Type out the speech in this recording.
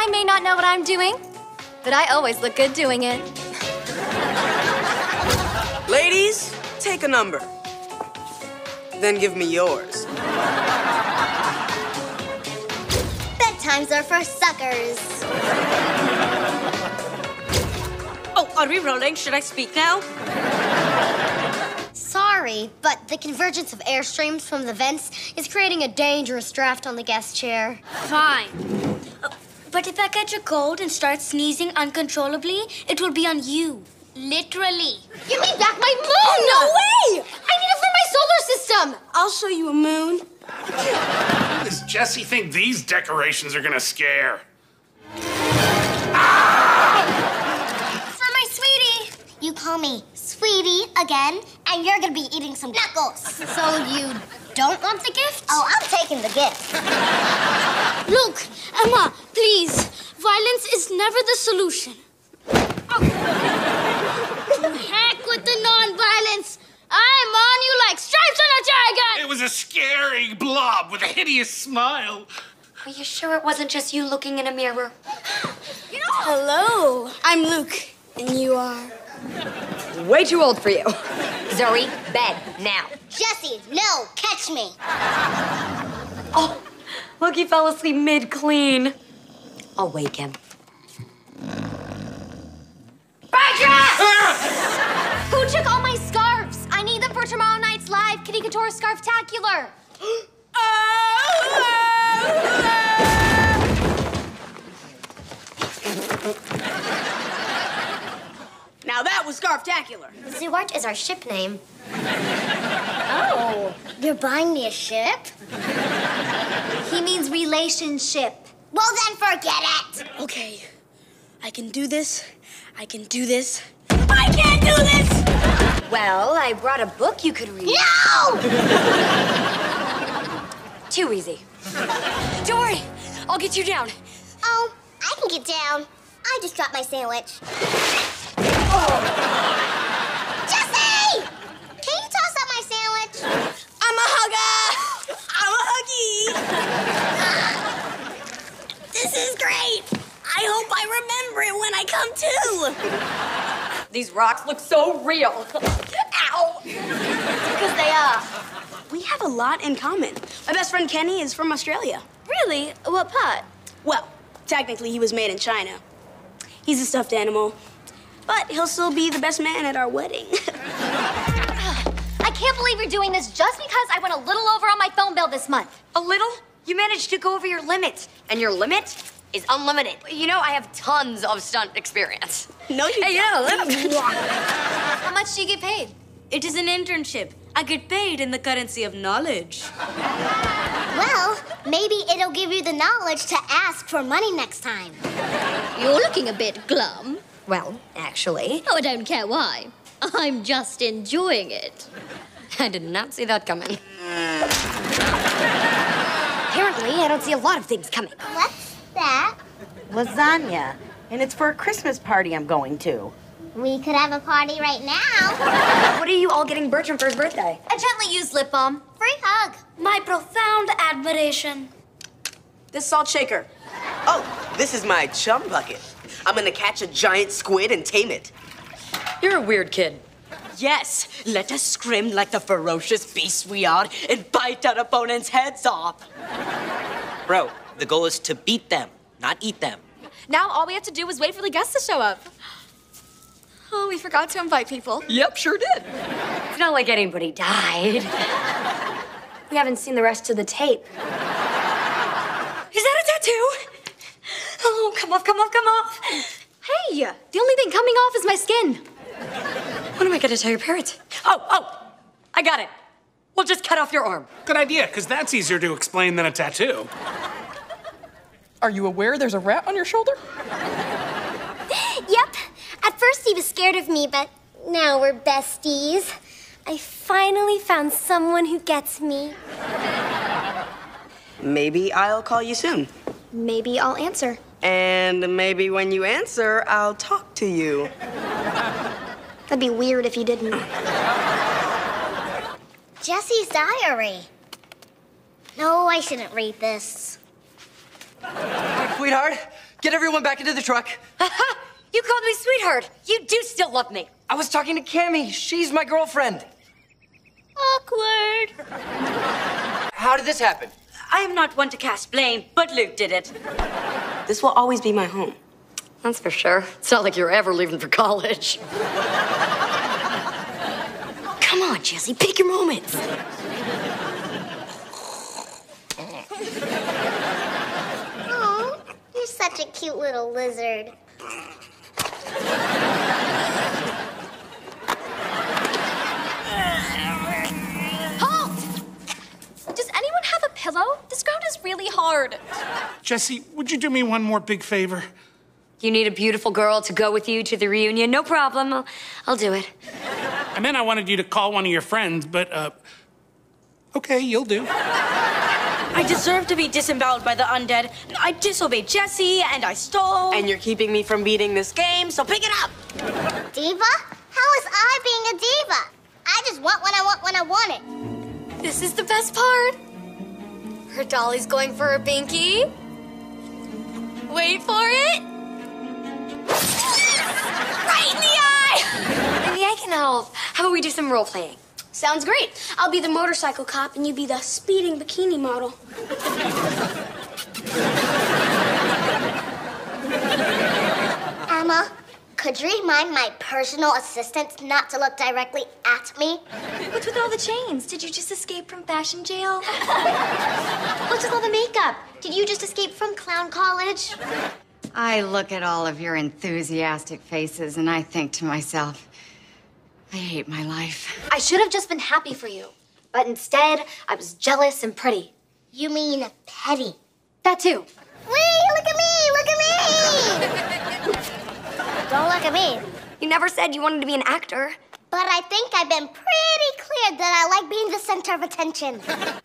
I may not know what I'm doing, but I always look good doing it. Ladies, take a number. Then give me yours. Bedtimes are for suckers. Oh, are we rolling? Should I speak now? Sorry, but the convergence of airstreams from the vents is creating a dangerous draft on the guest chair. Fine. But if I catch a cold and start sneezing uncontrollably, it will be on you. Literally. Give me back my moon! Oh, no way! I need it for my solar system! I'll show you a moon. What does Jessie think these decorations are gonna scare? Ah! For my sweetie! You call me sweetie again, and you're gonna be eating some knuckles. So you don't want the gift? Oh, I'm taking the gift. Look, Emma, please. Violence is never the solution. Heck with the non-violence! I'm on you like stripes on a tiger! It was a scary blob with a hideous smile. Are you sure it wasn't just you looking in a mirror? You know, hello, I'm Luke, and you are... way too old for you. Zoe, bed, now. Jessie, no, catch me. Oh, look, he fell asleep mid-clean. I'll wake him. Who took all my scarves? I need them for tomorrow night's live Kitty Couture Scarftacular. Now that was Scarftacular. Zuart is our ship name. Oh, you're buying me a ship? He means relationship. Well, then forget it. Okay, I can do this. I can do this. I can't do this! Well, I brought a book you could read. No! Too easy. Don't worry, I'll get you down. Oh, I can get down. I just dropped my sandwich. Oh. Jessie! Can you toss out my sandwich? I'm a hugger! I'm a huggy! This is great! I hope I remember it when I come to. These rocks look so real. Ow! Because they are. We have a lot in common. My best friend Kenny is from Australia. Really? What part? Well, technically he was made in China. He's a stuffed animal, but he'll still be the best man at our wedding. I can't believe you're doing this just because I went a little over on my phone bill this month. A little? You managed to go over your limit. And your limit? Is unlimited. You know, I have tons of stunt experience. No, you don't. How much do you get paid? It is an internship. I get paid in the currency of knowledge. Well, maybe it'll give you the knowledge to ask for money next time. You're looking a bit glum. Well, actually... Oh, I don't care why. I'm just enjoying it. I did not see that coming. Apparently, I don't see a lot of things coming. What? That? Lasagna. And it's for a Christmas party I'm going to. We could have a party right now. What are you all getting Bertram for his birthday? A gently used lip balm. Free hug. My profound admiration. This salt shaker. Oh, this is my chum bucket. I'm gonna catch a giant squid and tame it. You're a weird kid. Yes, let us scrim like the ferocious beasts we are and bite our opponents' heads off. Bro. The goal is to beat them, not eat them. Now all we have to do is wait for the guests to show up. Oh, we forgot to invite people. Yep, sure did. It's not like anybody died. We haven't seen the rest of the tape. Is that a tattoo? Oh, come off, come off, come off. Hey, the only thing coming off is my skin. What am I gonna tell your parents? Oh, I got it. We'll just cut off your arm. Good idea, because that's easier to explain than a tattoo. Are you aware there's a rat on your shoulder? Yep. At first he was scared of me, but now we're besties. I finally found someone who gets me. Maybe I'll call you soon. Maybe I'll answer. And maybe when you answer, I'll talk to you. That'd be weird if you didn't. Jessie's Diary. No, I shouldn't read this. Sweetheart, get everyone back into the truck. You called me sweetheart. You do still love me. I was talking to Cammy. She's my girlfriend. Awkward. How did this happen? I am not one to cast blame, but Luke did it. This will always be my home. That's for sure. It's not like you're ever leaving for college. Come on, Jessie, pick your moments. Oh, you're such a cute little lizard. Hello? This ground is really hard. Jessie, would you do me one more big favor? You need a beautiful girl to go with you to the reunion? No problem. I'll do it. I meant I wanted you to call one of your friends, but, okay, you'll do. I deserve to be disemboweled by the undead. I disobeyed Jessie, and I stole. And you're keeping me from beating this game, so pick it up. Diva? How is I being a diva? I just want what I want when I want it. This is the best part. Her dolly's going for her binky. Wait for it. Right in the eye! Maybe I can help. How about we do some role-playing? Sounds great. I'll be the motorcycle cop and you be the speeding bikini model. Emma, could you remind my personal assistant not to look directly at me? What's with all the chains? Did you just escape from fashion jail? What's with all the makeup? Did you just escape from clown college? I look at all of your enthusiastic faces and I think to myself, I hate my life. I should have just been happy for you, but instead I was jealous and pretty. You mean petty? That too. Wee, look at me, look at me! Don't look at me. You never said you wanted to be an actor. But I think I've been pretty clear that I like being the center of attention.